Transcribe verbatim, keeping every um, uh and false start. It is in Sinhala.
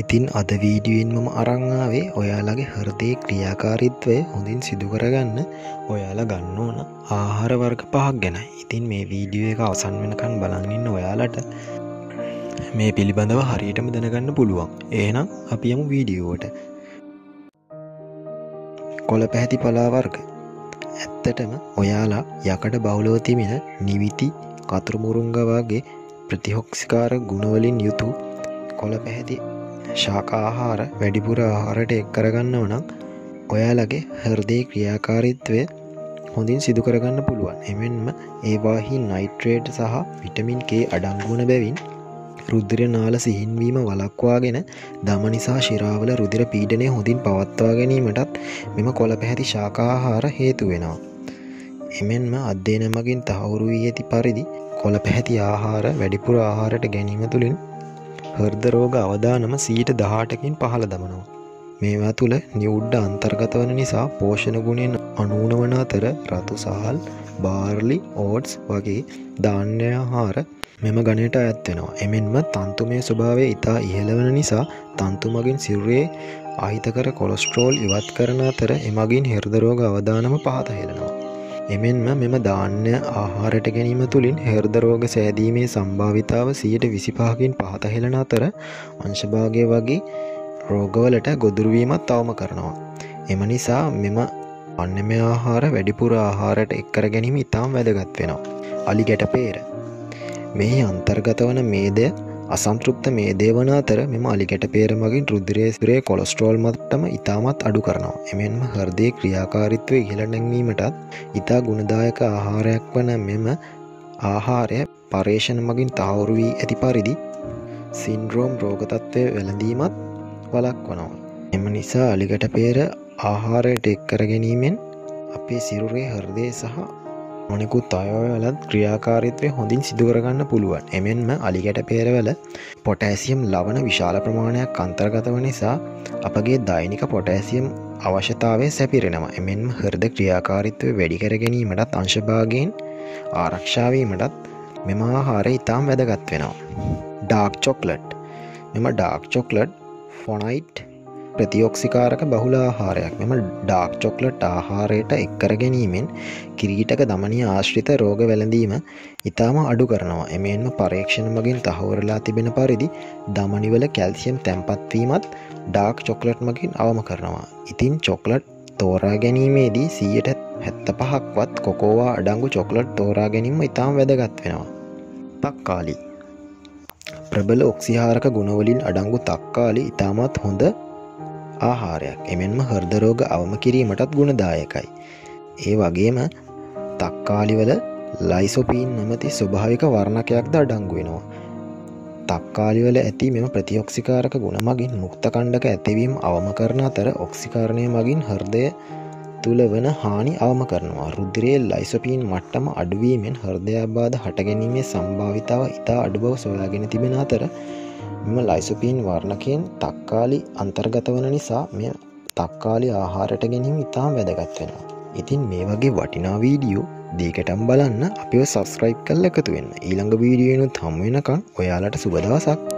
ඉතින් අද වීඩියෝෙන් මම අරන් ආවේ ඔයාලගේ හෘදේ ක්‍රියාකාරීත්වය හොඳින් සිදු කරගන්න ඔයාලා ගන්න ඕන ආහාර වර්ග පහක් ගැනයි. ඉතින් මේ වීඩියෝ එක අවසන් වෙනකන් බලන් ඉන්න ඔයාලට මේ පිළිබඳව හරියටම දැනගන්න පුළුවන්. එහෙනම් අපි යමු වීඩියෝවට. කොළ පැහැති පලා වර්ග. ඇත්තටම ඔයාලා යකඩ බහුලව තිබෙන නිවිති කතුරු මුරුංග වගේ ප්‍රතිහොක්සිකාර ගුණවලින් යුතු කොළ පැහැති ශාකාහාර වැඩිපුර ආහාරයට එක් කරගන්නව නම් ඔයාලගේ හෘදේ ක්‍රියාකාරීත්වය හොඳින් සිදු කරගන්න පුළුවන්. එමෙන්ම ඒවාහි නයිට්‍රේට් සහ විටමින් K අඩංගු වන බැවින් රුධිර නාල සිහින්වීම වළක්වාගෙන දමනි සහ ශිරාවල රුධිර පීඩනය හොඳින් පවත්වා ගැනීමටත් මෙම කොළ පැහැති ශාකාහාර හේතු වෙනවා. එමෙන්ම අධ්‍යයන මගින් තහවුරු වී ඇති පරිදි කොළ පැහැති ආහාර වැඩිපුර ආහාරයට ගැනීම තුළින් හෘද රෝග අවදානම සියයට දහඅටකින් පහළ දමනවා. මේවා තුළ නියුඩ්ඩ අන්තර්ගත වන නිසා පෝෂණ ගුණෙන් අනූන වන අතර රතු සහල්, බාර්ලි, ඕට්ස් වගේ ධාන්‍ය ආහාර මෙම ගණයට අයත් වෙනවා. එමෙන්ම තන්තුමය ස්වභාවය ඉතා ඉහළ වන නිසා තන්තු මගින් සිරුරේ අහිතකර කොලෙස්ටරෝල් ඉවත් කරන අතර එමගින් හෘද රෝග අවදානම පහත හෙළනවා. එමෙන්ම මෙම ධාන්‍ය ආහාරයට ගැනීම තුළින් හෘද රෝග සෑදීමේ සම්භාවිතාව සියයට විසිපහකින් පහත හෙළන අතර අංශභාගය වගේ රෝගවලට ගොදුරු වීමත් අවම කරනවා. එම නිසා මෙම අන්නමය ආහාර වැඩිපුර ආහාරයට එක් කර ගැනීම ඉතාම වැදගත් වෙනවා. අලි ගැටපේර. මෙහි අන්තර්ගත වන මේදය අසන්තෘප්ත මේදය වන අතර මෙම අලි ගැටපේර මගින් රුධිරයේ සිරේ කොලෙස්ටරෝල් මට්ටම ඉතාමත් අඩු කරනවා. එමෙන්ම හෘදේ ක්‍රියාකාරීත්වය ඉහළ නැංවීමටත් ඉතා ගුණදායක ආහාරයක් වන මෙම ආහාරය පරේෂණ මගින් තහවුරු වී ඇති පරිදි සින්ඩ්‍රෝම් රෝග තත්ත්වය වැළඳීමත් වළක්වනවා. එම නිසා අලි ගැටපේර ආහාරයට එක් කර ගැනීමෙන් අපේ සිරුරේ හෘදේ සහ අනිකුත් අයවලත් ක්‍රියාකාරීත්වය හොඳින් සිදු කරගන්න පුළුවන්. එමෙන්ම අලි ගැටපේරවල පොටෑසියම් ලවණ විශාල ප්‍රමාණයක් අන්තර්ගත වන නිසා අපගේ දෛනික පොටෑසියම් අවශ්‍යතාවය සැපිරෙනවා. එමෙන්ම හෘද ක්‍රියාකාරීත්වය වැඩි කර ගැනීමටත් අංශභාගයෙන් ආරක්ෂා වීමටත් මෙම ආහාරය ඉතාම වැදගත් වෙනවා. Dark chocolate. මෙම ඩාර්ක් චොක්ලට් ෆොනයිට් ප්‍රතිඔක්සිකාරක බහුල ආහාරයක්. මෙම ඩාර්ක් චොක්ලට් ආහාරයට එක් කර ගැනීමෙන් කිරීටක දමනීය ආශ්‍රිත රෝග වැළඳීම ඉතාම අඩු කරනවා. එමෙන්ම පරීක්ෂණ මගින් තහවුරුලා තිබෙන පරිදි දමනිවල කැල්සියම් තැන්පත් වීමත් ඩාර්ක් චොක්ලට් මගින් අවම කරනවා. ඉතින් චොක්ලට් තෝරා ගැනීමේදී සියයට හැත්තෑපහක්වත් කොකෝවා අඩංගු චොක්ලට් තෝරා ගැනීම ඉතාම වැදගත් වෙනවා. තක්කාලි. ප්‍රබල ඔක්සිහාරක ගුණවලින් අඩංගු තක්කාලි ඉතාමත් හොඳ ආහාරයක්. එමෙන්ම හෘද රෝග අවම කිරීමටත් ගුණදායකයි. ඒ වගේම තක්කාලිවල ලයිසොපීන් නැමැති ස්වභාවික වර්ණකයක්ද අඩංගු වෙනවා. තක්කාලිවල ඇති මෙම ප්‍රතිඔක්සිකාරක ගුණ මගින් මුක්ත කණ්ඩක ඇතිවීම අවම කරන අතර ඔක්සිකාරණය මගින් හෘදය තුල වන හානි අවම කරනවා. රුධිරයේ ලයිසොපීන් මට්ටම අඩුවීමෙන් හෘදයාබාධ හටගැනීමේ සම්භාවිතාව ඉතා අඩු බව සොයාගෙන තිබෙන අතර මෙම ලයිසොපීන් වර්ණකයෙන් තක්කාලි අන්තර්ගත වන නිසා මෙය තක්කාලි ආහාරයට ගැනීම ඉතාම වැදගත් වෙනවා. ඉතින් මේ වගේ වටිනා වීඩියෝ දෙකටම බලන්න අපිව සබ්ස්ක්‍රයිබ් කරලා එකතු වෙන්න. ඊළඟ වීඩියෝ එනොත් හමු වෙනකන් ඔයාලට සුබ දවසක්.